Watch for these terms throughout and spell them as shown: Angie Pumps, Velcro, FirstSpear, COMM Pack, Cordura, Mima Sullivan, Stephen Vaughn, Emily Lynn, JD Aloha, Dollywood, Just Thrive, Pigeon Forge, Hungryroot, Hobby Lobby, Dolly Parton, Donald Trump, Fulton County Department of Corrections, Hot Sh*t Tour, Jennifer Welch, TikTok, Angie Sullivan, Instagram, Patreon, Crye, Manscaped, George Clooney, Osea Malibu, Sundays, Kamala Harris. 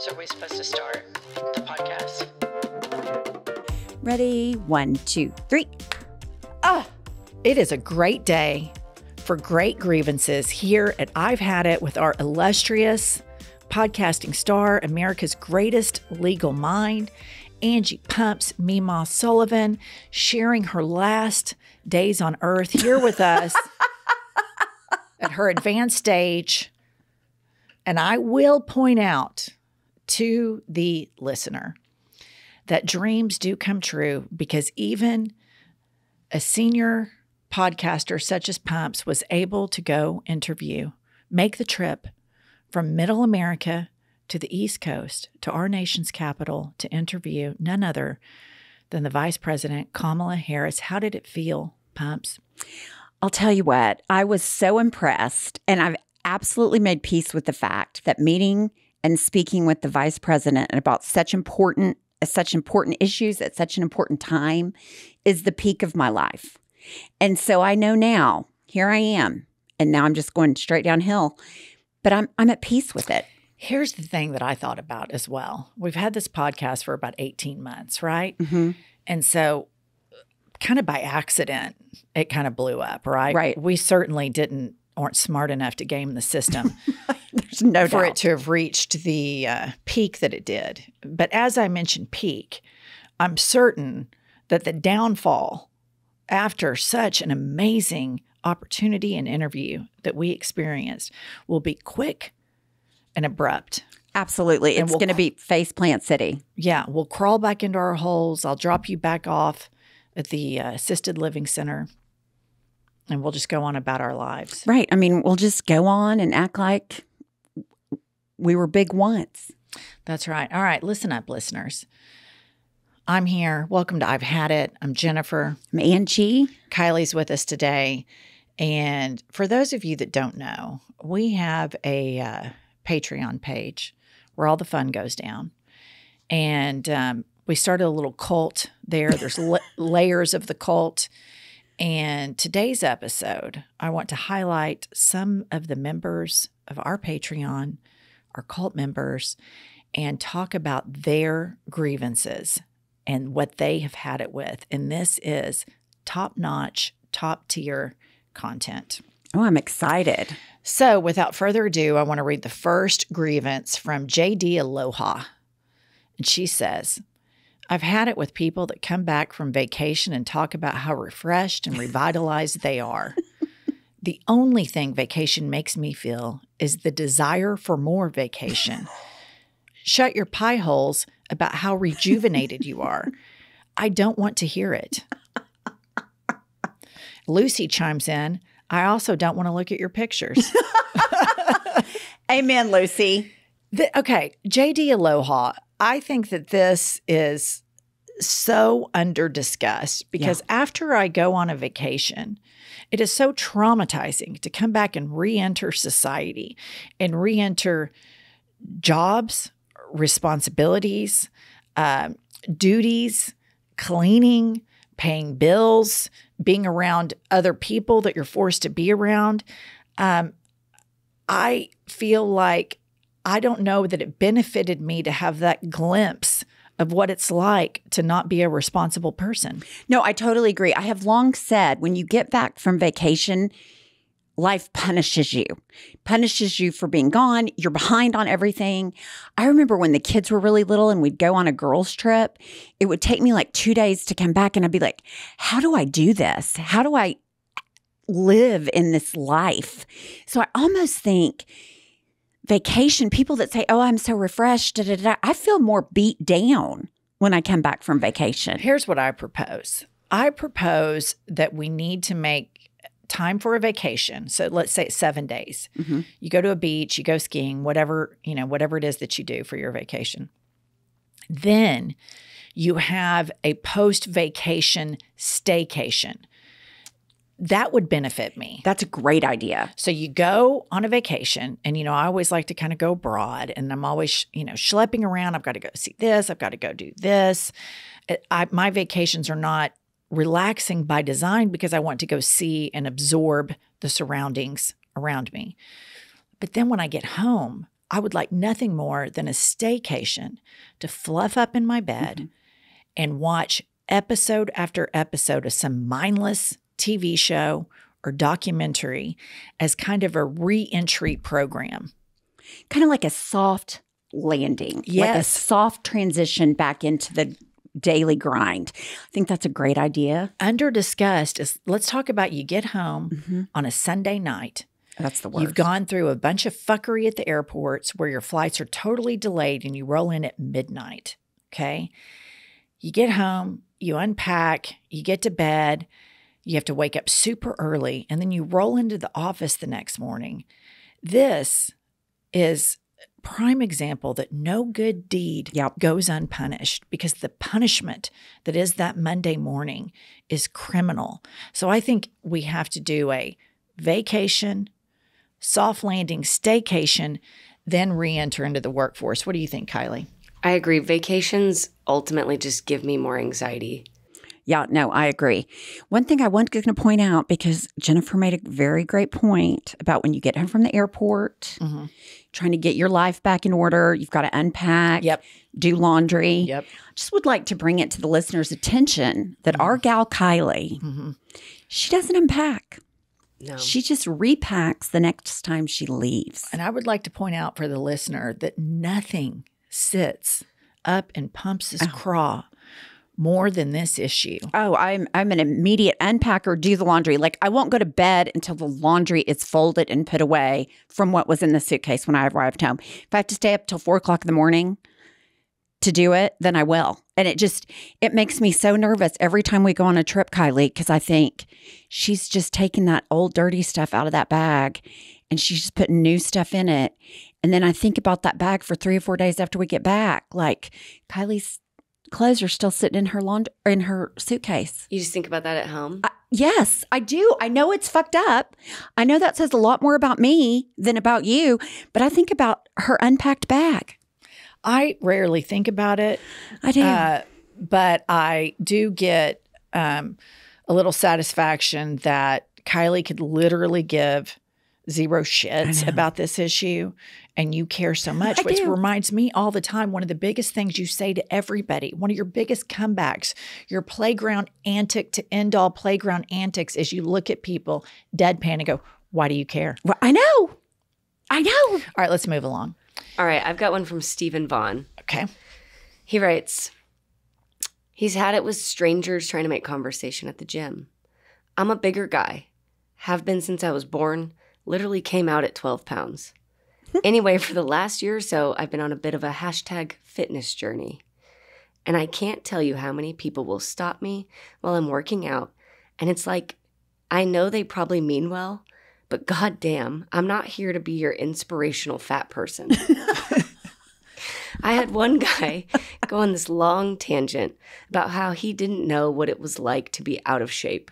So are we supposed to start the podcast? Ready? 1, 2, 3. It is a great day for great grievances here at I've Had It with our illustrious podcasting star, America's greatest legal mind, Angie Pumps, Mima Sullivan, sharing her last days on earth here with us at her advanced age. And I will point out to the listener that dreams do come true, because even a senior podcaster such as Pumps was able to go interview, make the trip from middle America to the East Coast, to our nation's capital, to interview none other than the Vice President, Kamala Harris. How did it feel, Pumps? I'll tell you what, I was so impressed, and I've absolutely made peace with the fact that meeting and speaking with the Vice President about such important issues at such an important time is the peak of my life. And so I know now, here I am, and now I'm just going straight downhill, but I'm at peace with it. Here's the thing that I thought about as well. We've had this podcast for about 18 months, right? Mm-hmm. And so kind of by accident, it kind of blew up, right? Right. We certainly weren't smart enough to game the system There's no for doubt. It to have reached the peak that it did. But as I mentioned peak, I'm certain that the downfall after such an amazing opportunity and interview that we experienced will be quick and abrupt. Absolutely. It's going to be faceplant city. Yeah. We'll crawl back into our holes. I'll drop you back off at the assisted living center, and we'll just go on about our lives. Right. I mean, we'll just go on and act like we were big once. That's right. All right. Listen up, listeners. I'm here. Welcome to I've Had It. I'm Jennifer. I'm Angie. Kylie's with us today. And for those of you that don't know, we have a Patreon page where all the fun goes down. And we started a little cult there. There's layers of the cult. And today's episode, I want to highlight some of the members of our Patreon, our cult members, and talk about their grievances and what they have had it with. And this is top-notch, top-tier content. Oh, I'm excited. So without further ado, I want to read the first grievance from JD Aloha. And she says, I've had it with people that come back from vacation and talk about how refreshed and revitalized they are. The only thing vacation makes me feel is the desire for more vacation. Shut your pie holes about how rejuvenated you are. I don't want to hear it. Lucy chimes in, I also don't want to look at your pictures. Amen, Lucy. Okay, JD Aloha, I think that this is so under-discussed, because after I go on a vacation, it is so traumatizing to come back and re-enter society and re-enter jobs, responsibilities, duties, cleaning, paying bills, being around other people that you're forced to be around. I feel like I don't know that it benefited me to have that glimpse of what it's like to not be a responsible person. No, I totally agree. I have long said when you get back from vacation, life punishes you for being gone. You're behind on everything. I remember when the kids were really little and we'd go on a girls' trip, it would take me like 2 days to come back, and I'd be like, how do I do this? How do I live in this life? So I almost think vacation, people that say, oh, I'm so refreshed, da, da, da, I feel more beat down when I come back from vacation. Here's what I propose. I propose that we need to make time for a vacation. So let's say 7 days. Mm-hmm. You go to a beach, you go skiing, whatever it is that you do for your vacation. Then you have a post-vacation staycation. That would benefit me. That's a great idea. So you go on a vacation, and, I always like to kind of go abroad, and I'm always, schlepping around. I've got to go see this. I've got to go do this. My vacations are not relaxing by design, because I want to go see and absorb the surroundings around me. But then when I get home, I would like nothing more than a staycation to fluff up in my bed and watch episode after episode of some mindless TV show or documentary as kind of a re-entry program. Kind of like a soft landing. Yes. Like a soft transition back into the daily grind. I think that's a great idea. Under discussed is, let's talk about you get home on a Sunday night. That's the worst. You've gone through a bunch of fuckery at the airports where your flights are totally delayed and you roll in at midnight, okay? You get home, you unpack, you get to bed, you have to wake up super early, and then you roll into the office the next morning. This is a prime example that no good deed goes unpunished, because the punishment that is that Monday morning is criminal. So I think we have to do a vacation, soft landing, staycation, then re-enter into the workforce. What do you think, Kylie? I agree. Vacations ultimately just give me more anxiety. Yeah, no, I agree. One thing I was going to point out, because Jennifer made a very great point about when you get home from the airport, trying to get your life back in order, you've got to unpack, do laundry. Just would like to bring it to the listener's attention that our gal Kylie, she doesn't unpack. No. She just repacks the next time she leaves. And I would like to point out for the listener that nothing sits up and pumps his craw more than this issue. Oh, I'm an immediate unpacker, do the laundry. Like, I won't go to bed until the laundry is folded and put away from what was in the suitcase when I arrived home. If I have to stay up till 4 o'clock in the morning to do it, then I will. And it just, it makes me so nervous every time we go on a trip, Kylie, because I think she's just taking that old dirty stuff out of that bag and she's just putting new stuff in it. And then I think about that bag for 3 or 4 days after we get back. Like, Kylie's clothes are still sitting in her laundry, in her suitcase. You just think about that at home? Yes, I do. I know it's fucked up. I know that says a lot more about me than about you, but I think about her unpacked bag. I rarely think about it. I do. But I do get a little satisfaction that Kylie could literally give zero shits about this issue, and you care so much, which reminds me all the time, one of the biggest things you say to everybody, one of your biggest comebacks, your playground antic to end all playground antics is you look at people deadpan and go, why do you care? Well, I know. I know. All right, let's move along. All right, I've got one from Stephen Vaughn. Okay. He writes, he's had it with strangers trying to make conversation at the gym. I'm a bigger guy. Have been since I was born. Literally came out at 12 pounds. Anyway, for the last year or so, I've been on a bit of a hashtag fitness journey. And I can't tell you how many people will stop me while I'm working out. And it's like, I know they probably mean well, but goddamn, I'm not here to be your inspirational fat person. I had one guy go on this long tangent about how he didn't know what it was like to be out of shape,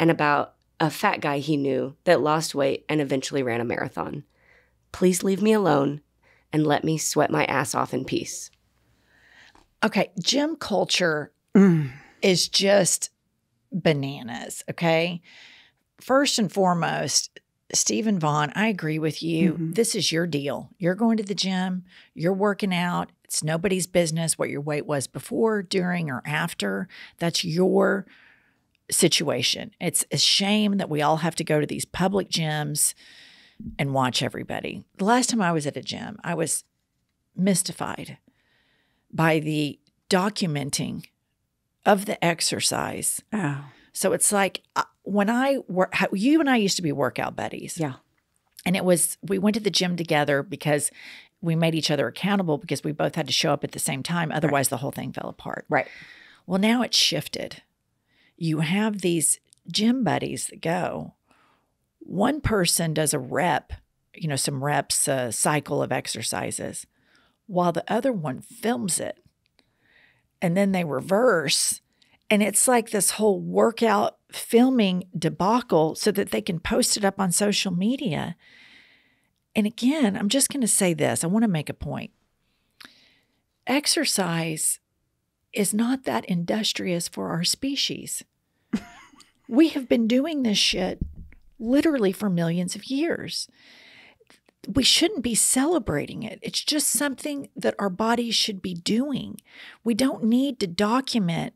and about a fat guy he knew that lost weight and eventually ran a marathon. Please leave me alone and let me sweat my ass off in peace. Okay, gym culture is just bananas, okay? First and foremost, Stephen Vaughn, I agree with you. This is your deal. You're going to the gym. You're working out. It's nobody's business what your weight was before, during, or after. That's your situation. It's a shame that we all have to go to these public gyms and watch everybody. The last time I was at a gym, I was mystified by the documenting of the exercise. Oh. So it's like when I work, you and I used to be workout buddies. Yeah. And it was, we went to the gym together because we made each other accountable, because we both had to show up at the same time. Otherwise, the whole thing fell apart. Right. Well, now it's shifted. You have these gym buddies that go. One person does a rep, you know, some reps, a cycle of exercises, while the other one films it. And then they reverse. And it's like this whole workout filming debacle so that they can post it up on social media. And again, I'm just going to say this. I want to make a point. Exercise is not that industrious for our species. We have been doing this shit literally for millions of years. we shouldn't be celebrating it. It's just something that our bodies should be doing. We don't need to document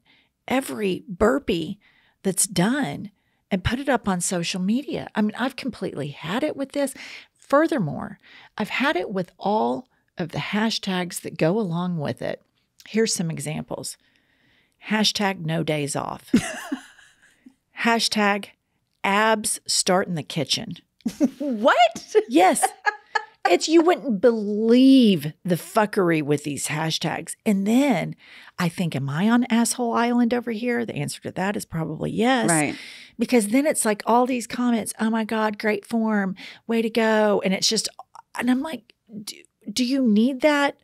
every burpee that's done and put it up on social media. I mean, I've completely had it with this. Furthermore, I've had it with all of the hashtags that go along with it. Here's some examples. Hashtag no days off. Hashtag abs start in the kitchen. What? Yes. It's, you wouldn't believe the fuckery with these hashtags. And then I think, am I on asshole island over here? The answer to that is probably yes. Right. Because then it's like all these comments, oh my God, great form, way to go. And it's just, and I'm like, do you need that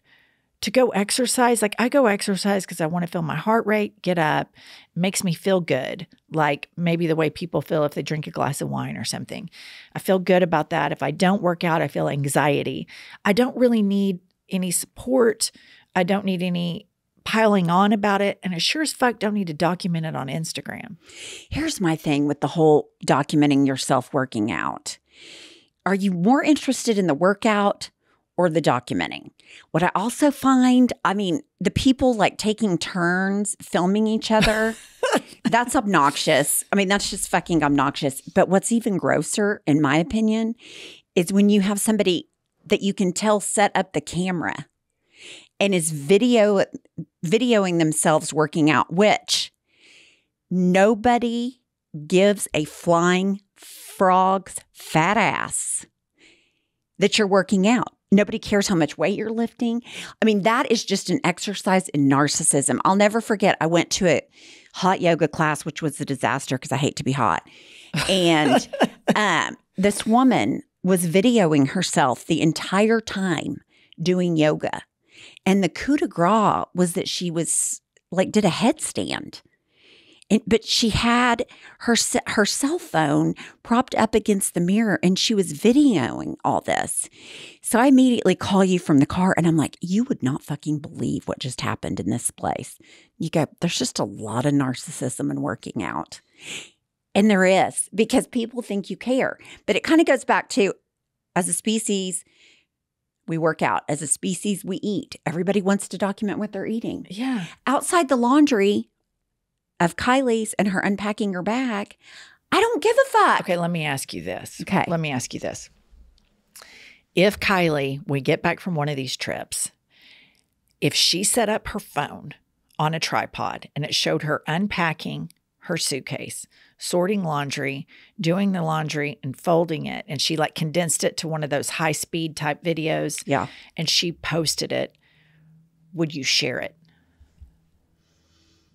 to go exercise? Like I go exercise because I want to feel my heart rate, get up, makes me feel good. Like maybe the way people feel if they drink a glass of wine or something. I feel good about that. If I don't work out, I feel anxiety. I don't really need any support. I don't need any piling on about it. And I sure as fuck don't need to document it on Instagram. Here's my thing with the whole documenting yourself working out. Are you more interested in the workout or the documenting? What I also find, I mean, the people like taking turns filming each other, that's obnoxious. I mean, that's just fucking obnoxious. But what's even grosser, in my opinion, is when you have somebody that you can tell set up the camera and is videoing themselves working out, which nobody gives a flying frog's fat ass that you're working out. Nobody cares how much weight you're lifting. I mean, that is just an exercise in narcissism. I'll never forget. I went to a hot yoga class, which was a disaster because I hate to be hot. And this woman was videoing herself the entire time doing yoga. And the coup de grace was that she was like, did a headstand. But she had her cell phone propped up against the mirror and she was videoing all this. So I immediately call you from the car and I'm like, you would not fucking believe what just happened in this place. You go, there's just a lot of narcissism in working out. And there is, because people think you care. But it kind of goes back to, as a species, we work out. As a species, we eat. Everybody wants to document what they're eating. Yeah. Outside the laundry of Kylie's and her unpacking her bag, I don't give a fuck. Okay, let me ask you this. Okay. Let me ask you this. If Kylie, we get back from one of these trips, if she set up her phone on a tripod and it showed her unpacking her suitcase, sorting laundry, doing the laundry and folding it, and she like condensed it to one of those high-speed type videos, yeah, and she posted it, would you share it?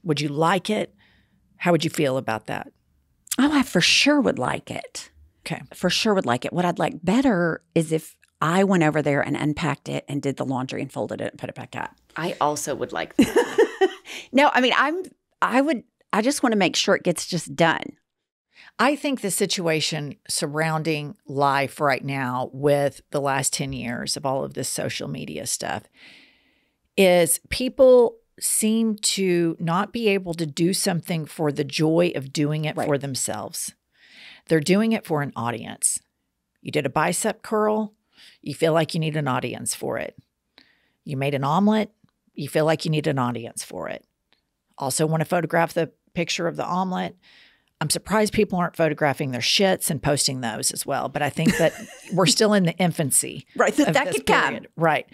Would you like it? How would you feel about that? Oh, I for sure would like it. Okay. For sure would like it. What I'd like better is if I went over there and unpacked it and did the laundry and folded it and put it back up. I also would like that. No, I mean, I just want to make sure it gets just done. I think the situation surrounding life right now with the last 10 years of all of this social media stuff is people seem to not be able to do something for the joy of doing it for themselves. They're doing it for an audience. You did a bicep curl, you feel like you need an audience for it. You made an omelet, you feel like you need an audience for it. Also want to photograph the picture of the omelet. I'm surprised people aren't photographing their shits and posting those as well, but I think that we're still in the infancy. Right, that could come. Right.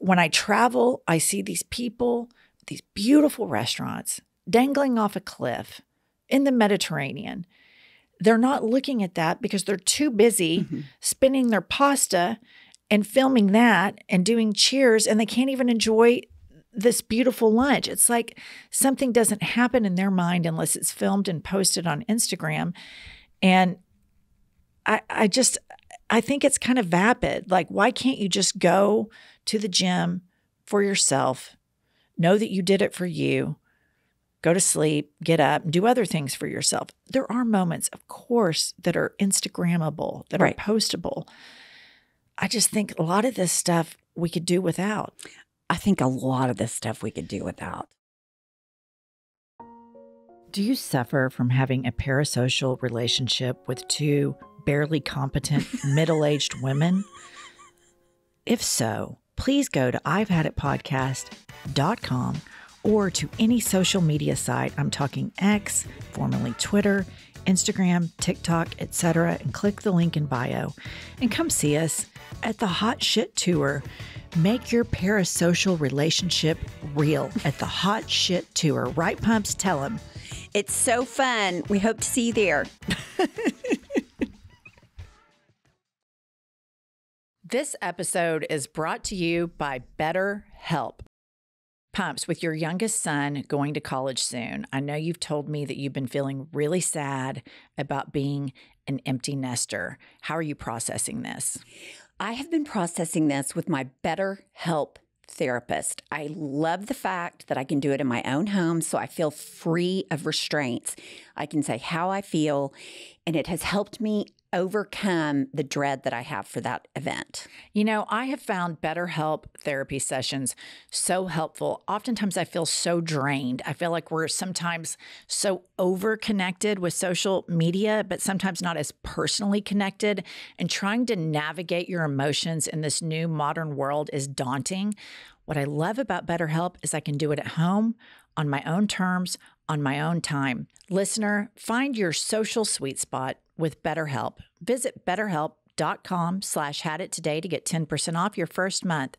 When I travel, I see these people, these beautiful restaurants dangling off a cliff in the Mediterranean. They're not looking at that because they're too busy spinning their pasta and filming that and doing cheers, and they can't even enjoy this beautiful lunch. It's like something doesn't happen in their mind unless it's filmed and posted on Instagram. And I think it's kind of vapid. Like, why can't you just go to the gym for yourself, know that you did it for you, go to sleep, get up, and do other things for yourself? There are moments, of course, that are Instagrammable, that are postable. I just think a lot of this stuff we could do without. I think a lot of this stuff we could do without. Do you suffer from having a parasocial relationship with two barely competent middle-aged women? If so, please go to I'veHadItPodcast.com or to any social media site. I'm talking X, formerly Twitter, Instagram, TikTok, etc. and click the link in bio and come see us at the Hot Shit Tour. Make your parasocial relationship real at the Hot Shit Tour. Right, Pumps? Tell them. It's so fun. We hope to see you there. This episode is brought to you by BetterHelp. Pumps, with your youngest son going to college soon, I know you've told me that you've been feeling really sad about being an empty nester. How are you processing this? I have been processing this with my BetterHelp therapist. I love the fact that I can do it in my own home, so I feel free of restraints. I can say how I feel, and it has helped me overcome the dread that I have for that event. You know, I have found BetterHelp therapy sessions so helpful. Oftentimes I feel so drained. I feel like we're sometimes so overconnected with social media, but sometimes not as personally connected. And trying to navigate your emotions in this new modern world is daunting. What I love about BetterHelp is I can do it at home, on my own terms, on my own time. Listener, find your social sweet spot with BetterHelp. Visit BetterHelp.com/had it today to get 10% off your first month.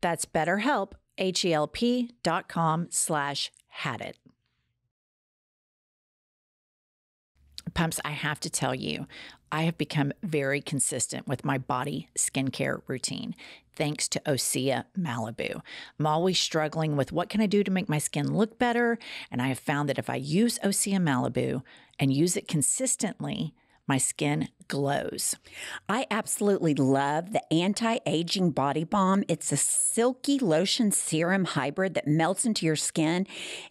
That's BetterHelp, HELP.com/had it. Pumps, I have to tell you, I have become very consistent with my body skincare routine, thanks to Osea Malibu. I'm always struggling with what can I do to make my skin look better, and I have found that if I use Osea Malibu and use it consistently, my skin glows. I absolutely love the anti-aging body balm. It's a silky lotion serum hybrid that melts into your skin,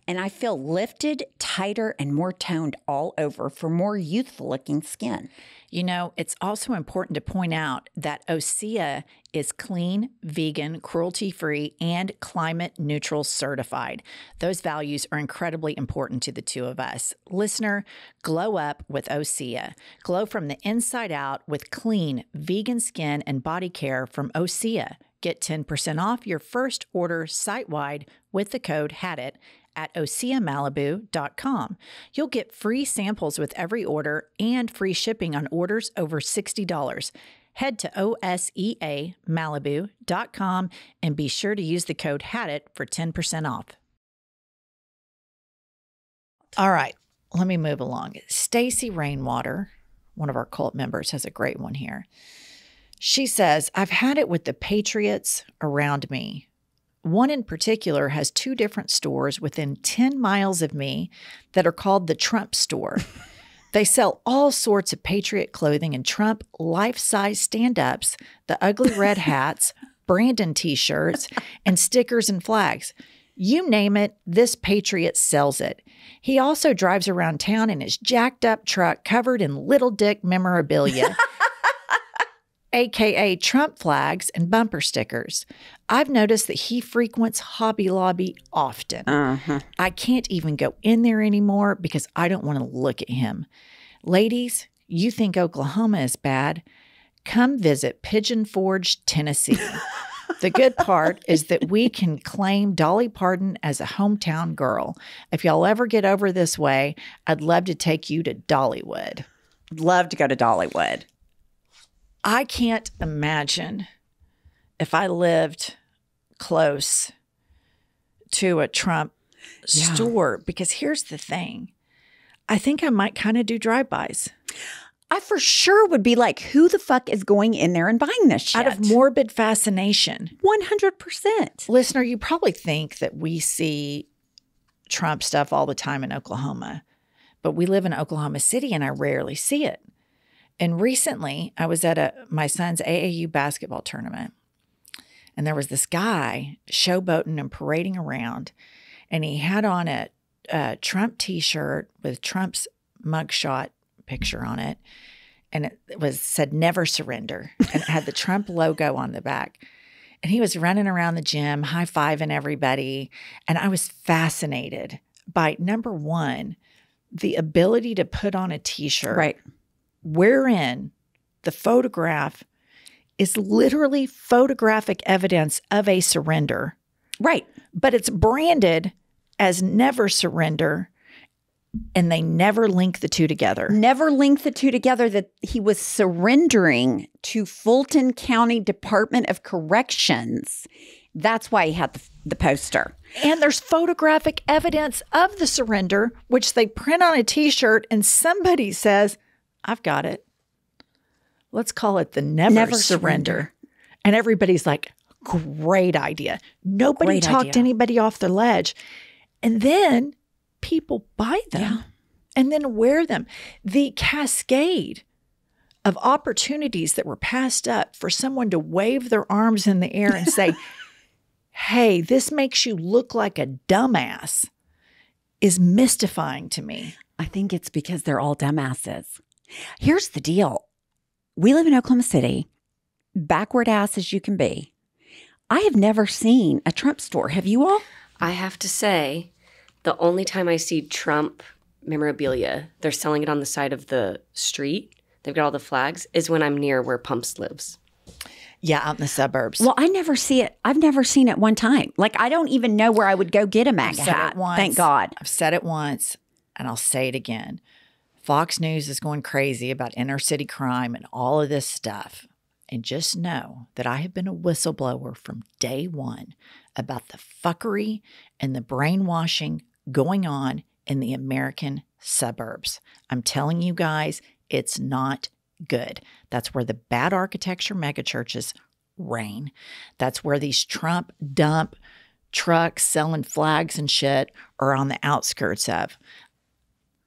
and I feel lifted, tighter, and more toned all over for more youthful looking skin. You know, it's also important to point out that Osea is clean, vegan, cruelty-free, and climate-neutral certified. Those values are incredibly important to the two of us. Listener, glow up with Osea. Glow from the inside out with clean, vegan skin and body care from Osea. Get 10% off your first order site-wide with the code HADIT at OseaMalibu.com. You'll get free samples with every order and free shipping on orders over $60. Head to OseaMalibu.com and be sure to use the code HADIT for 10% off. All right, let me move along. Stacy Rainwater, one of our cult members, has a great one here. She says, I've had it with the patriots around me. One in particular has two different stores within 10 miles of me that are called the Trump store. They sell all sorts of patriot clothing and Trump life-size stand-ups, the ugly red hats, Brandon t-shirts, and stickers and flags. You name it, this patriot sells it. He also drives around town in his jacked-up truck covered in little dick memorabilia, AKA Trump flags and bumper stickers. I've noticed that he frequents Hobby Lobby often. I can't even go in there anymore because I don't want to look at him. Ladies, you think Oklahoma is bad? Come visit Pigeon Forge, Tennessee. The good part is that we can claim Dolly Parton as a hometown girl. If y'all ever get over this way, I'd love to take you to Dollywood. Love to go to Dollywood. I can't imagine if I lived close to a Trump store, because here's the thing. I think I might kind of do drive-bys. I for sure would be like, who the fuck is going in there and buying this shit? Out of morbid fascination. 100%. Listener, you probably think that we see Trump stuff all the time in Oklahoma, but we live in Oklahoma City and I rarely see it. And recently, I was at my son's AAU basketball tournament, and there was this guy showboating and parading around, and he had on a Trump t-shirt with Trump's mugshot picture on it, and it said "Never Surrender," and it had the Trump logo on the back. And he was running around the gym, high-fiving everybody, and I was fascinated by, number one, the ability to put on a T-shirt, right, wherein the photograph is literally photographic evidence of a surrender. Right. But it's branded as never surrender, and they never link the two together. Never link the two together that he was surrendering to Fulton County Department of Corrections. That's why he had the poster. And there's photographic evidence of the surrender, which they print on a T-shirt, and somebody says, I've got it. Let's call it the never surrender. And everybody's like, great idea. Nobody talked anybody off their ledge. And then people buy them, yeah, and then wear them. The cascade of opportunities that were passed up for someone to wave their arms in the air and say, hey, this makes you look like a dumbass, is mystifying to me. I think it's because they're all dumbasses. Here's the deal. We live in Oklahoma City, backward ass as you can be. I have never seen a Trump store. Have you all? I have to say, the only time I see Trump memorabilia, they're selling it on the side of the street, they've got all the flags, is when I'm near where Pumps lives. Yeah, out in the suburbs. Well, I never see it. I've never seen it one time. Like, I don't even know where I would go get a MAGA hat. Thank God. I've said it once, and I'll say it again. Fox News is going crazy about inner city crime and all of this stuff. And just know that I have been a whistleblower from day one about the fuckery and the brainwashing going on in the American suburbs. I'm telling you guys, it's not good. That's where the bad architecture megachurches reign. That's where these Trump dump trucks selling flags and shit are on the outskirts of.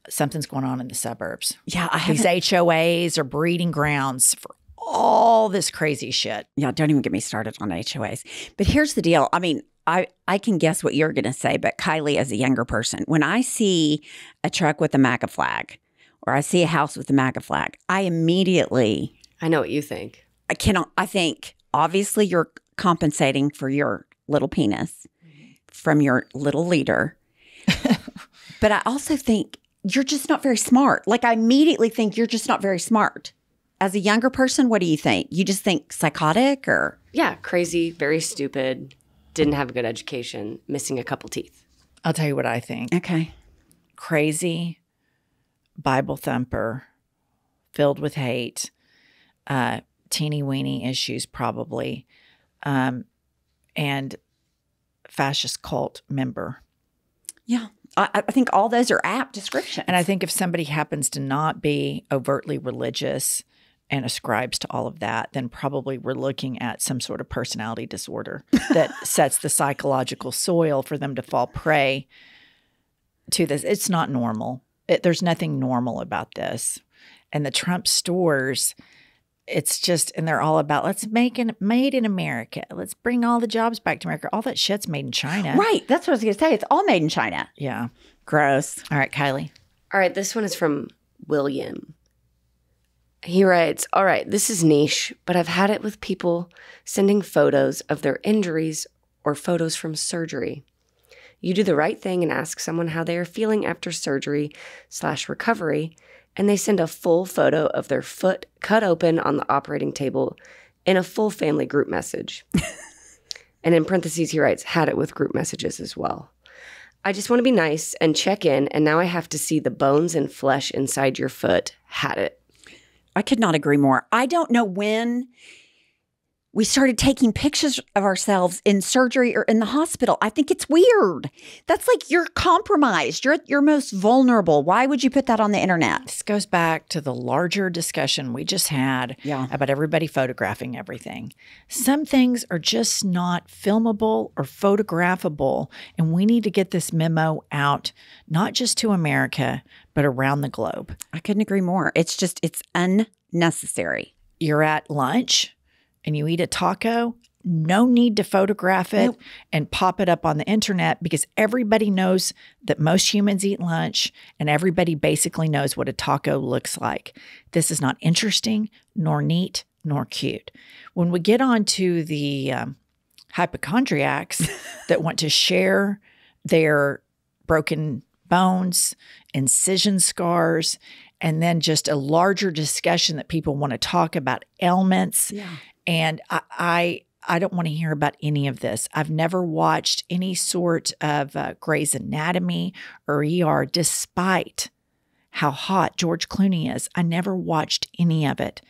Something's going on in the suburbs. Yeah, these HOAs are breeding grounds for all this crazy shit. Yeah, don't even get me started on HOAs. But here's the deal. I mean, I can guess what you're going to say, but Kylie, as a younger person, when I see a truck with a MAGA flag, or I see a house with a MAGA flag, I immediately... I know what you think. I think, obviously, you're compensating for your little penis from your little leader. But I also think you're just not very smart. Like, I immediately think you're just not very smart. As a younger person, what do you think? You just think psychotic or... Yeah, crazy, very stupid, didn't have a good education, missing a couple teeth. I'll tell you what I think. Okay. Crazy... Bible thumper, filled with hate, teeny weeny issues probably, and fascist cult member. Yeah. I think all those are apt descriptions. And I think if somebody happens to not be overtly religious and ascribes to all of that, then probably we're looking at some sort of personality disorder that sets the psychological soil for them to fall prey to this. It's not normal. There's nothing normal about this. And the Trump stores, it's just, and they're all about, let's make it made in America. Let's bring all the jobs back to America. All that shit's made in China. Right. That's what I was going to say. It's all made in China. Yeah. Gross. All right, Kylie. All right. This one is from William. He writes, all right, this is niche, but I've had it with people sending photos of their injuries or photos from surgery. You do the right thing and ask someone how they are feeling after surgery/recovery, and they send a full photo of their foot cut open on the operating table in a full family group message. And in parentheses, he writes, had it with group messages as well. I just want to be nice and check in, and now I have to see the bones and flesh inside your foot. Had it. I could not agree more. I don't know when we started taking pictures of ourselves in surgery or in the hospital. I think it's weird. That's like you're compromised. You're at your most vulnerable. Why would you put that on the internet? This goes back to the larger discussion we just had, yeah, about everybody photographing everything. Some things are just not filmable or photographable, and we need to get this memo out, not just to America, but around the globe. I couldn't agree more. It's just, it's unnecessary. You're at lunch and you eat a taco, no need to photograph it, nope, and pop it up on the internet, because everybody knows that most humans eat lunch and everybody basically knows what a taco looks like. This is not interesting, nor neat, nor cute. When we get on to the hypochondriacs that want to share their broken bones, incision scars, and then just a larger discussion that people want to talk about ailments. Yeah. And I don't want to hear about any of this. I've never watched any sort of Grey's Anatomy or ER, despite how hot George Clooney is. I never watched any of it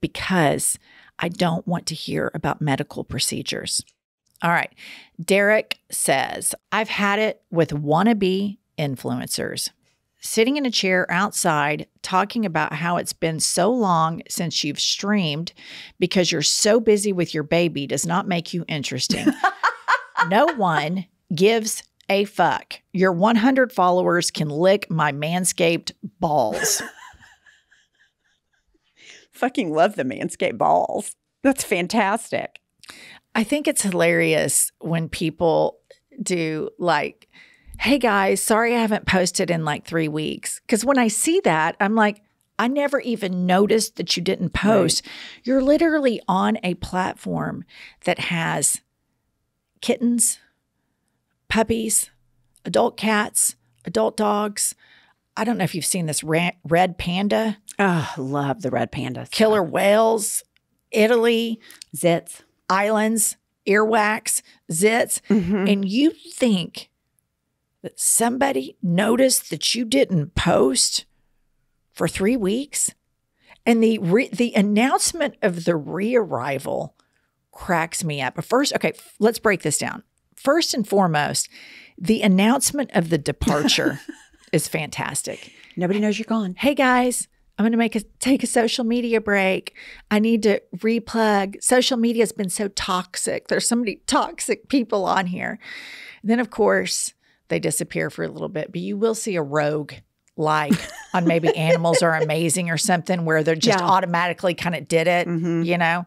because I don't want to hear about medical procedures. All right. Derek says, I've had it with wannabe influencers. Sitting in a chair outside talking about how it's been so long since you've streamed because you're so busy with your baby does not make you interesting. No one gives a fuck. Your 100 followers can lick my Manscaped balls. Fucking love the Manscaped balls. That's fantastic. I think it's hilarious when people do like, hey guys, sorry I haven't posted in like 3 weeks. Because when I see that, I'm like, I never even noticed that you didn't post. Right. You're literally on a platform that has kittens, puppies, adult cats, adult dogs. I don't know if you've seen this red panda. Oh, love the red panda. Killer whales, Italy. Zits. Islands, earwax, zits. Mm-hmm. And you think that somebody noticed that you didn't post for 3 weeks? And the announcement of the rearrival cracks me up. But first, okay, let's break this down. First and foremost, the announcement of the departure is fantastic. Nobody knows you're gone. Hey guys, I'm going to take a social media break. I need to replug. Social media has been so toxic. There's so many toxic people on here. And then, of course, they disappear for a little bit. But you will see a rogue like on maybe Animals Are Amazing or something where they're just automatically kind of did it, you know.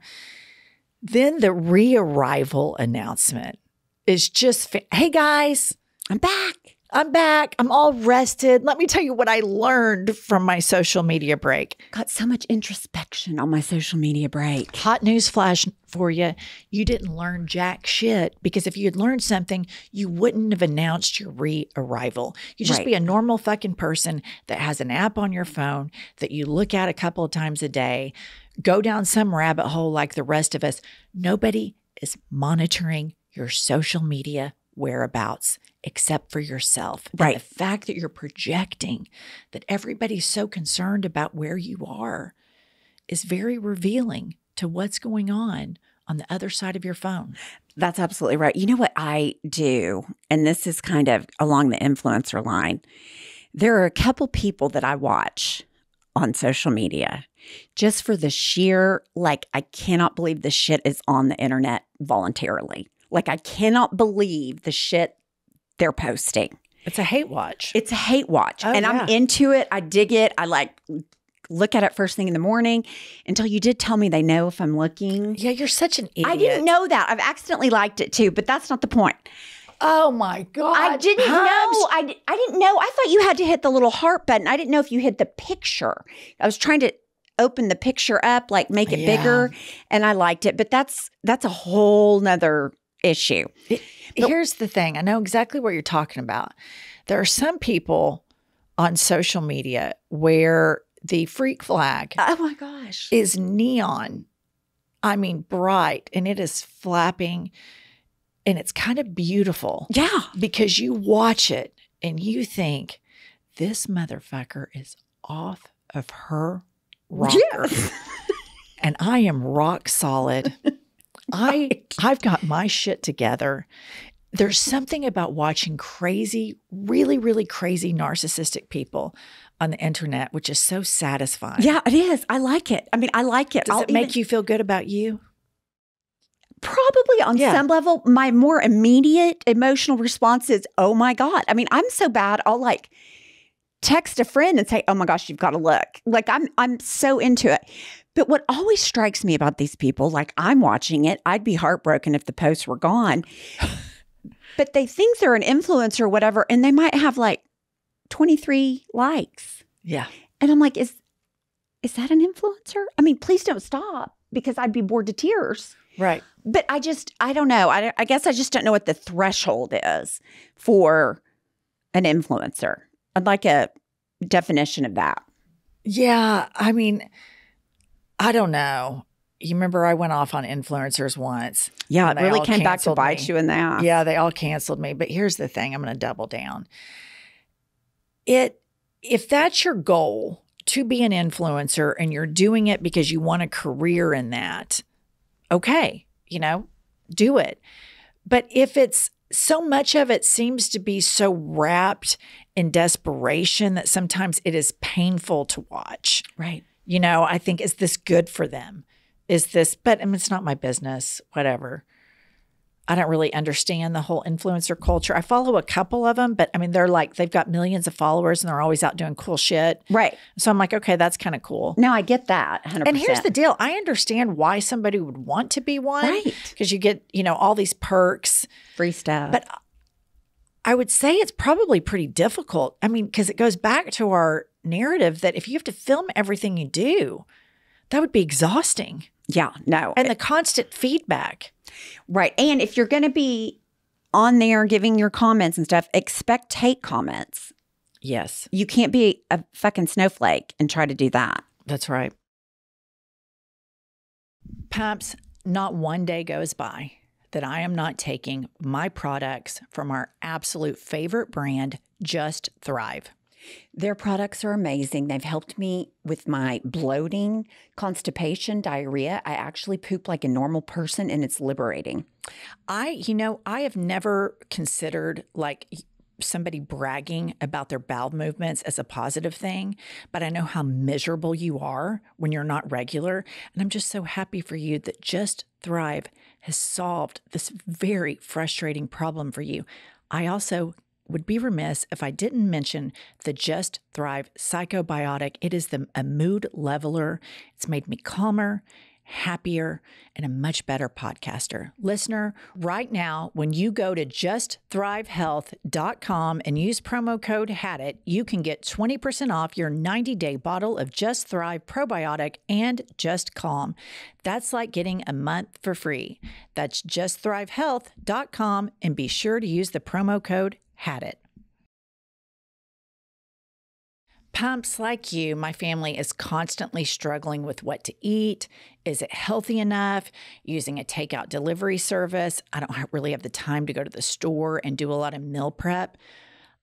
Then the rearrival announcement is just, hey, guys, I'm back. I'm back. I'm all rested. Let me tell you what I learned from my social media break. Got so much introspection on my social media break. Hot news flash for you. You didn't learn jack shit, because if you had learned something, you wouldn't have announced your re-arrival. You'd just be a normal fucking person that has an app on your phone that you look at a couple of times a day, go down some rabbit hole like the rest of us. Nobody is monitoring your social media whereabouts except for yourself. Right. And the fact that you're projecting that everybody's so concerned about where you are is very revealing to what's going on the other side of your phone. That's absolutely right. You know what I do, and this is kind of along the influencer line. There are a couple people that I watch on social media just for the sheer, like, I cannot believe this shit is on the internet voluntarily. Like, I cannot believe the shit they're posting. It's a hate watch. It's a hate watch. Oh, and I'm into it. I dig it. I like look at it first thing in the morning until you did tell me they know if I'm looking. Yeah, you're such an idiot. I didn't know that. I've accidentally liked it too, but that's not the point. Oh my God. I didn't know. I didn't know. I thought you had to hit the little heart button. I didn't know if you hit the picture. I was trying to open the picture up, like make it bigger, and I liked it. But that's a whole nother issue. Here's the thing. I know exactly what you're talking about. There are some people on social media where the freak flag is neon. I mean, bright, and it is flapping, and it's kind of beautiful. Yeah. Because you watch it and you think, this motherfucker is off of her rocker. Yes. And I am rock solid. I've got my shit together. There's something about watching crazy, really, really crazy narcissistic people on the internet, which is so satisfying. Yeah, it is. I like it. I mean, I like it. Does it make you feel good about you? Probably on some level. My more immediate emotional response is, oh my God. I mean, I'm so bad. I'll like text a friend and say, oh my gosh, you've got to look. Like I'm so into it. But what always strikes me about these people, like I'm watching it, I'd be heartbroken if the posts were gone. But they think they're an influencer or whatever, and they might have like 23 likes. Yeah. And I'm like, is that an influencer? I mean, please don't stop, because I'd be bored to tears. Right. But I don't know. I guess I just don't know what the threshold is for an influencer. I'd like a definition of that. Yeah. I mean, I don't know. You remember I went off on influencers once. Yeah, it really came back to bite you in the ass. Yeah, they all canceled me. But here's the thing. I'm going to double down. If that's your goal, to be an influencer, and you're doing it because you want a career in that, okay, you know, do it. But if it's so much of it seems to be so wrapped in desperation that sometimes it is painful to watch. Right. You know, I think, is this good for them? Is this, but I mean, it's not my business, whatever. I don't really understand the whole influencer culture. I follow a couple of them, but I mean, they're like, they've got millions of followers and they're always out doing cool shit. Right. So I'm like, okay, that's kind of cool. No, I get that 100%. And here's the deal. I understand why somebody would want to be one. Right. Because you get, you know, all these perks. Free stuff. But I would say it's probably pretty difficult. I mean, because it goes back to our narrative that if you have to film everything you do, that would be exhausting. Yeah, no. And the constant feedback. Right. And if you're going to be on there giving your comments and stuff, expect hate comments. Yes. You can't be a fucking snowflake and try to do that. That's right. Pumps, not one day goes by that I am not taking my products from our absolute favorite brand, Just Thrive. Their products are amazing. They've helped me with my bloating, constipation, diarrhea. I actually poop like a normal person, and it's liberating. I have never considered like somebody bragging about their bowel movements as a positive thing, but I know how miserable you are when you're not regular. And I'm just so happy for you that Just Thrive has solved this very frustrating problem for you. I also would be remiss if I didn't mention the Just Thrive Psychobiotic. It is a mood leveler. It's made me calmer, happier, and a much better podcaster. Listener, right now, when you go to justthrivehealth.com and use promo code HADIT, you can get 20% off your 90-day bottle of Just Thrive Probiotic and Just Calm. That's like getting a month for free. That's justthrivehealth.com, and be sure to use the promo code Had it. Pumps, like you, my family is constantly struggling with what to eat. Is it healthy enough? Using a takeout delivery service. I don't really have the time to go to the store and do a lot of meal prep.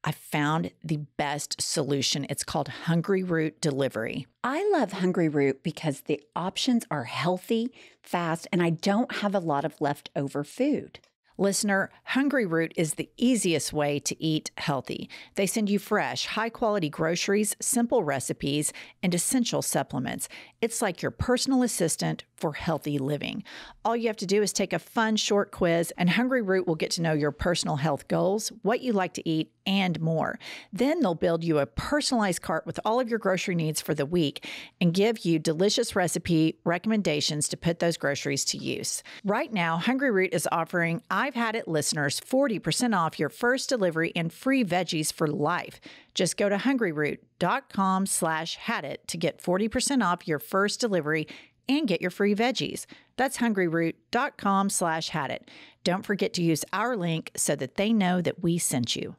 I found the best solution. It's called Hungryroot Delivery. I love Hungryroot because the options are healthy, fast, and I don't have a lot of leftover food. Listener, Hungryroot is the easiest way to eat healthy. They send you fresh, high-quality groceries, simple recipes, and essential supplements. It's like your personal assistant for healthy living. All you have to do is take a fun, short quiz, and Hungryroot will get to know your personal health goals, what you like to eat, and more. Then they'll build you a personalized cart with all of your grocery needs for the week and give you delicious recipe recommendations to put those groceries to use. Right now, Hungryroot is offering I've Had It listeners 40% off your first delivery and free veggies for life. Just go to hungryroot.com/hadit to get 40% off your first delivery and get your free veggies. That's hungryroot.com/hadit. Don't forget to use our link so that they know that we sent you.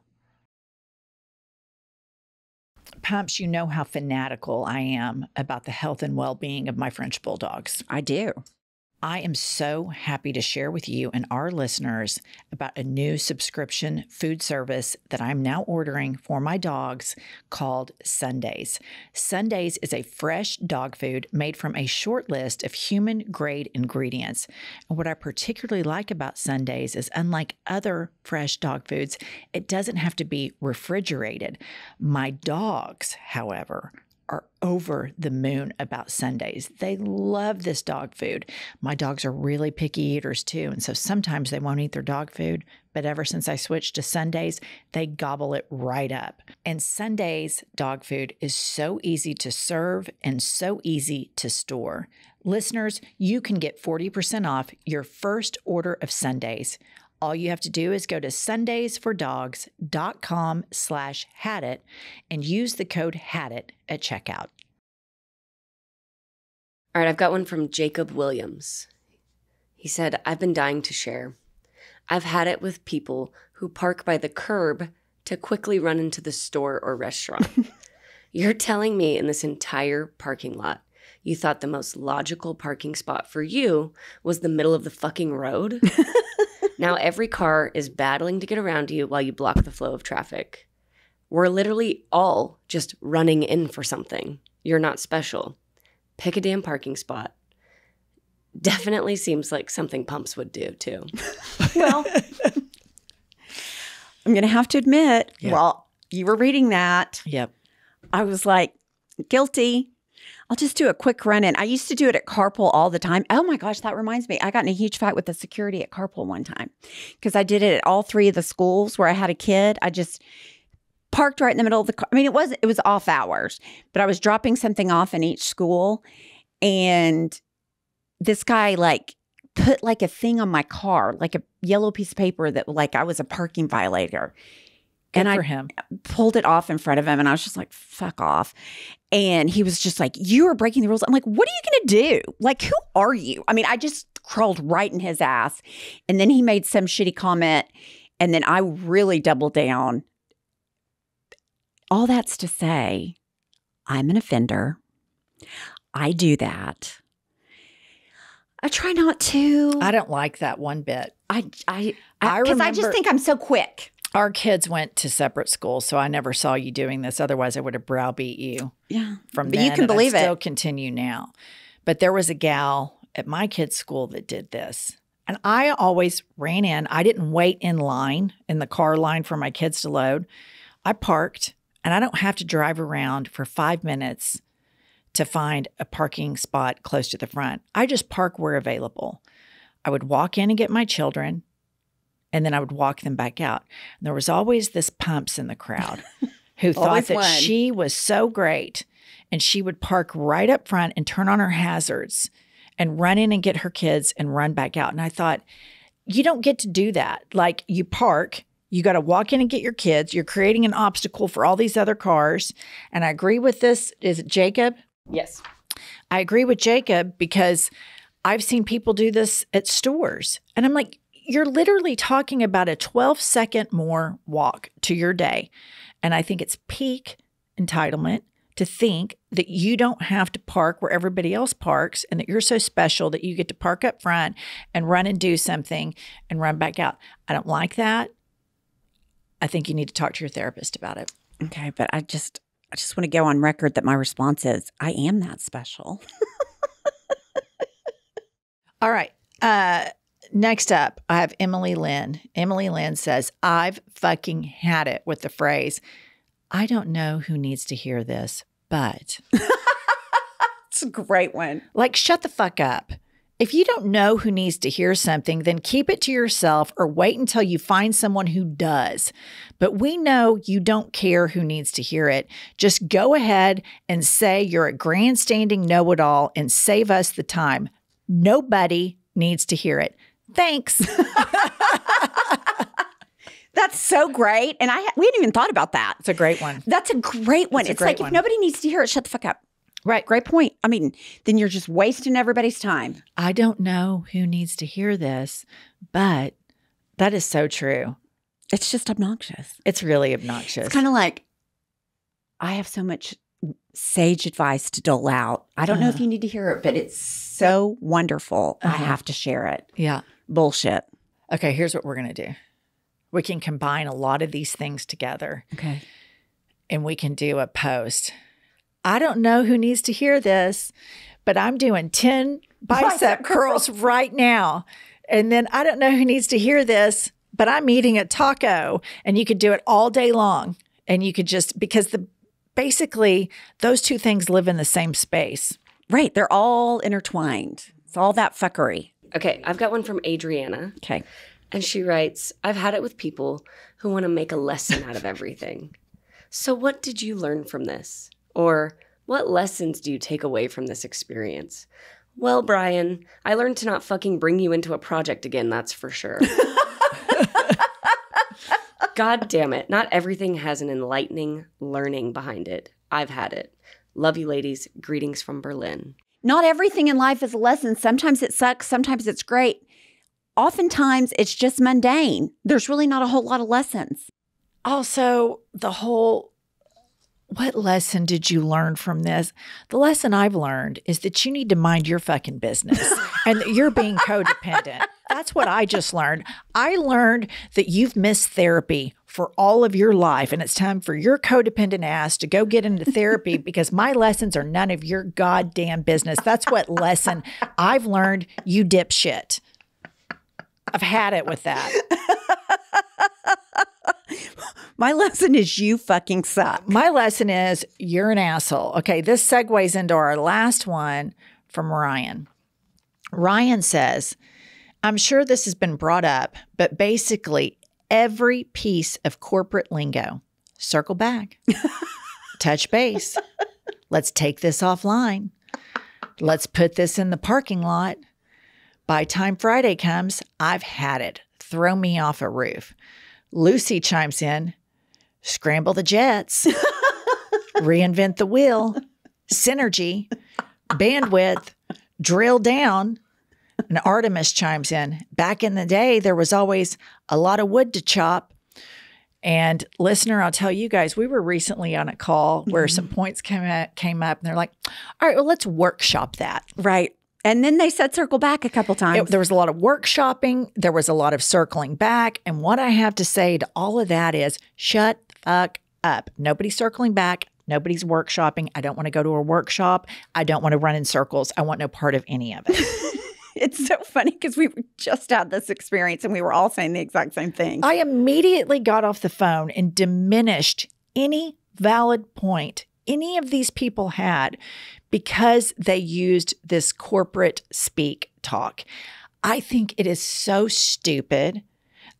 Pumps, you know how fanatical I am about the health and well-being of my French bulldogs. I do. I am so happy to share with you and our listeners about a new subscription food service that I'm now ordering for my dogs called Sundays. Sundays is a fresh dog food made from a short list of human-grade ingredients. And what I particularly like about Sundays is, unlike other fresh dog foods, it doesn't have to be refrigerated. My dogs, however, are over the moon about Sundays. They love this dog food. My dogs are really picky eaters too, and so sometimes they won't eat their dog food, but ever since I switched to Sundays, they gobble it right up. And Sundays dog food is so easy to serve and so easy to store. Listeners, you can get 40% off your first order of Sundays. All you have to do is go to sundaysfordogs.com/hadit and use the code HADIT at checkout. All right, I've got one from Jacob Williams. He said, I've been dying to share. I've had it with people who park by the curb to quickly run into the store or restaurant. You're telling me in this entire parking lot, you thought the most logical parking spot for you was the middle of the fucking road? Now every car is battling to get around you while you block the flow of traffic. We're literally all just running in for something. You're not special. Pick a damn parking spot. Definitely seems like something Pumps would do, too. Well, I'm going to have to admit, while you were reading that, I was like, guilty. I'll just do a quick run-in. I used to do it at Carpool all the time. Oh, my gosh, that reminds me. I got in a huge fight with the security at Carpool one time because I did it at all three of the schools where I had a kid. I just parked right in the middle of the car. I mean, it was off hours, but I was dropping something off in each school, and this guy, like, put, like, a thing on my car, like a yellow piece of paper that, like, I was a parking violator. Good and for him. I pulled it off in front of him, and I was just like, fuck off. And he was just like, you are breaking the rules. I'm like, what are you going to do? Like, who are you? I mean, I just crawled right in his ass. And then he made some shitty comment, and then I really doubled down. All that's to say, I'm an offender. I do that. I try not to. I don't like that one bit. Because I just think I'm so quick. Our kids went to separate schools, so I never saw you doing this. Otherwise, I would have browbeat you. Yeah, from but then, you can believe it. Still continue now. But there was a gal at my kid's school that did this, and I always ran in. I didn't wait in line in the car line for my kids to load. I parked, and I don't have to drive around for 5 minutes to find a parking spot close to the front. I just park where available. I would walk in and get my children. And then I would walk them back out. And there was always this Pumps in the crowd who thought that she was so great. And she would park right up front and turn on her hazards and run in and get her kids and run back out. And I thought, you don't get to do that. Like, you park, you got to walk in and get your kids. You're creating an obstacle for all these other cars. And I agree with this. Is it Jacob? Yes. I agree with Jacob because I've seen people do this at stores. And I'm like, you're literally talking about a 12-second more walk to your day. And I think it's peak entitlement to think that you don't have to park where everybody else parks and that you're so special that you get to park up front and run and do something and run back out. I don't like that. I think you need to talk to your therapist about it. Okay, but I just want to go on record that my response is, I am that special. All right. Next up, I have Emily Lynn. Emily Lynn says, I've fucking had it with the phrase, I don't know who needs to hear this, but. It's a great one. Like, shut the fuck up. If you don't know who needs to hear something, then keep it to yourself or wait until you find someone who does. But we know you don't care who needs to hear it. Just go ahead and say you're a grandstanding know-it-all and save us the time. Nobody needs to hear it. Thanks. That's so great. And we hadn't even thought about that. It's a great one. That's a great one. It's like, if nobody needs to hear it, shut the fuck up. Right. Great point. I mean, then you're just wasting everybody's time. I don't know who needs to hear this, but that is so true. It's just obnoxious. It's really obnoxious. It's kind of like, I have so much sage advice to dole out. I don't know if you need to hear it, but it's so wonderful. I have to share it. Yeah. Bullshit. Okay, here's what we're going to do. We can combine a lot of these things together. Okay. And we can do a post. I don't know who needs to hear this, but I'm doing 10 bicep curls right now. And then I don't know who needs to hear this, but I'm eating a taco. And you could do it all day long. And you could just, because basically those two things live in the same space. Right. They're all intertwined. It's all that fuckery. Okay, I've got one from Adriana. Okay. And she writes, I've had it with people who want to make a lesson out of everything. So what did you learn from this? Or what lessons do you take away from this experience? Well, Brian, I learned to not fucking bring you into a project again, that's for sure. God damn it. Not everything has an enlightening learning behind it. I've had it. Love you, ladies. Greetings from Berlin. Not everything in life is a lesson. Sometimes it sucks. Sometimes it's great. Oftentimes, it's just mundane. There's really not a whole lot of lessons. Also, the whole, what lesson did you learn from this? The lesson I've learned is that you need to mind your fucking business and that you're being codependent. That's what I just learned. I learned that you've missed therapy for all of your life, and it's time for your codependent ass to go get into therapy because my lessons are none of your goddamn business. That's what lesson I've learned, you dipshit. I've had it with that. My lesson is you fucking suck. My lesson is you're an asshole. Okay, this segues into our last one from Ryan. Ryan says, I'm sure this has been brought up, but basically every piece of corporate lingo. Circle back. Touch base. Let's take this offline. Let's put this in the parking lot. By time Friday comes, I've had it. Throw me off a roof. Lucy chimes in. Scramble the jets. Reinvent the wheel. Synergy. Bandwidth. Drill down. And Artemis chimes in. Back in the day, there was always a lot of wood to chop. And listener, I'll tell you guys, we were recently on a call where some points came up and they're like, all right, well, let's workshop that. Right. And then they said circle back a couple times. There was a lot of workshopping. There was a lot of circling back. And what I have to say to all of that is shut the fuck up. Nobody's circling back. Nobody's workshopping. I don't want to go to a workshop. I don't want to run in circles. I want no part of any of it. It's so funny because we just had this experience and we were all saying the exact same thing. I immediately got off the phone and diminished any valid point any of these people had because they used this corporate speak talk. I think it is so stupid.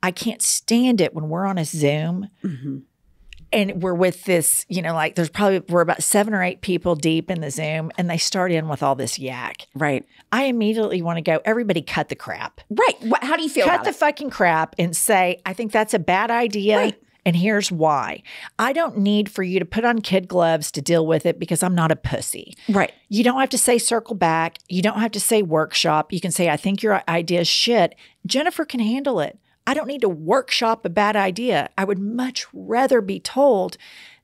I can't stand it when we're on a Zoom. Mm-hmm. And we're with this, you know, like we're about 7 or 8 people deep in the Zoom and they start in with all this yak. Right. I immediately want to go, everybody cut the crap. Right. How do you feel about it? Cut the fucking crap and say, I think that's a bad idea. Right. And here's why. I don't need for you to put on kid gloves to deal with it because I'm not a pussy. Right. You don't have to say circle back. You don't have to say workshop. You can say, I think your idea is shit. Jennifer can handle it. I don't need to workshop a bad idea. I would much rather be told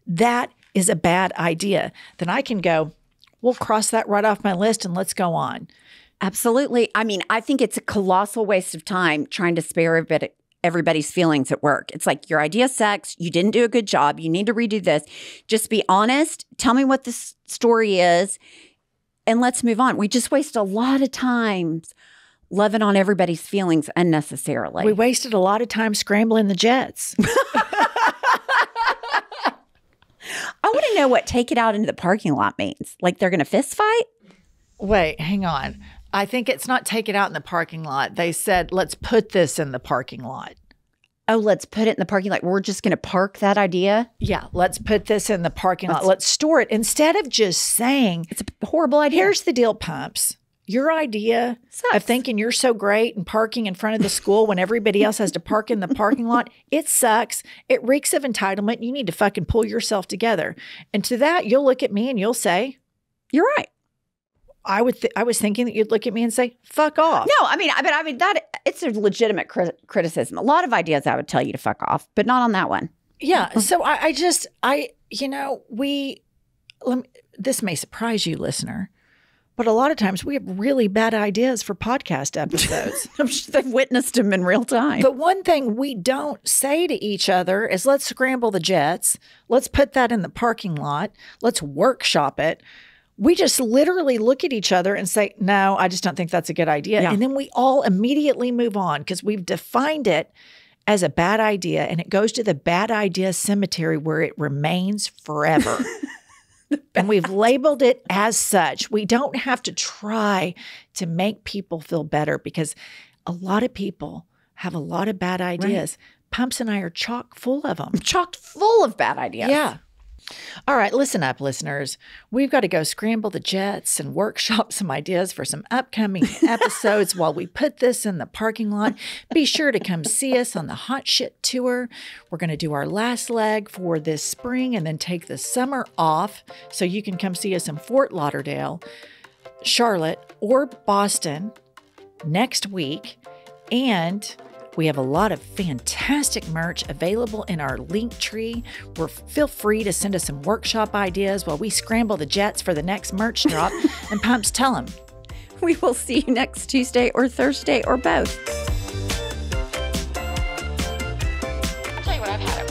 that is a bad idea than I can go, we'll cross that right off my list and let's go on. Absolutely. I mean, I think it's a colossal waste of time trying to spare everybody's feelings at work. It's like your idea sucks. You didn't do a good job. You need to redo this. Just be honest. Tell me what the story is and let's move on. We just waste a lot of time loving on everybody's feelings unnecessarily. We wasted a lot of time scrambling the jets. I want to know what take it out into the parking lot means. Like they're going to fist fight? Wait, hang on. I think it's not take it out in the parking lot. They said, let's put this in the parking lot. Oh, let's put it in the parking lot. We're just going to park that idea? Yeah, let's put this in the parking lot. Let's store it. Instead of just saying, it's a horrible idea. Here's the deal, Pumps. Your idea sucks. Of thinking you're so great and parking in front of the school when everybody else has to park in the parking lot, it sucks. It reeks of entitlement. You need to fucking pull yourself together. And to that, you'll look at me and you'll say, you're right. I was thinking that you'd look at me and say, fuck off. No, I mean that it's a legitimate criticism. A lot of ideas I would tell you to fuck off, but not on that one. Yeah. So this may surprise you, listener. But a lot of times we have really bad ideas for podcast episodes. I'm sure they've witnessed them in real time. But one thing we don't say to each other is let's scramble the jets. Let's put that in the parking lot. Let's workshop it. We just literally look at each other and say, no, I just don't think that's a good idea. Yeah. And then we all immediately move on because we've defined it as a bad idea. And it goes to the bad idea cemetery where it remains forever. And we've labeled it as such. We don't have to try to make people feel better because a lot of people have a lot of bad ideas. Right. Pumps and I are chock full of them. Chock full of bad ideas. Yeah. All right. Listen up, listeners. We've got to go scramble the jets and workshop some ideas for some upcoming episodes while we put this in the parking lot. Be sure to come see us on the Hot Shit Tour. We're going to do our last leg for this spring and then take the summer off so you can come see us in Fort Lauderdale, Charlotte, or Boston next week. And We have a lot of fantastic merch available in our link tree. Feel free to send us some workshop ideas while we scramble the jets for the next merch drop. And Pumps, tell them. We will see you next Tuesday or Thursday or both. I'll tell you what I've had.